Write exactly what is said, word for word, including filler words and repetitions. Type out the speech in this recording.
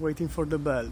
waiting for the bell.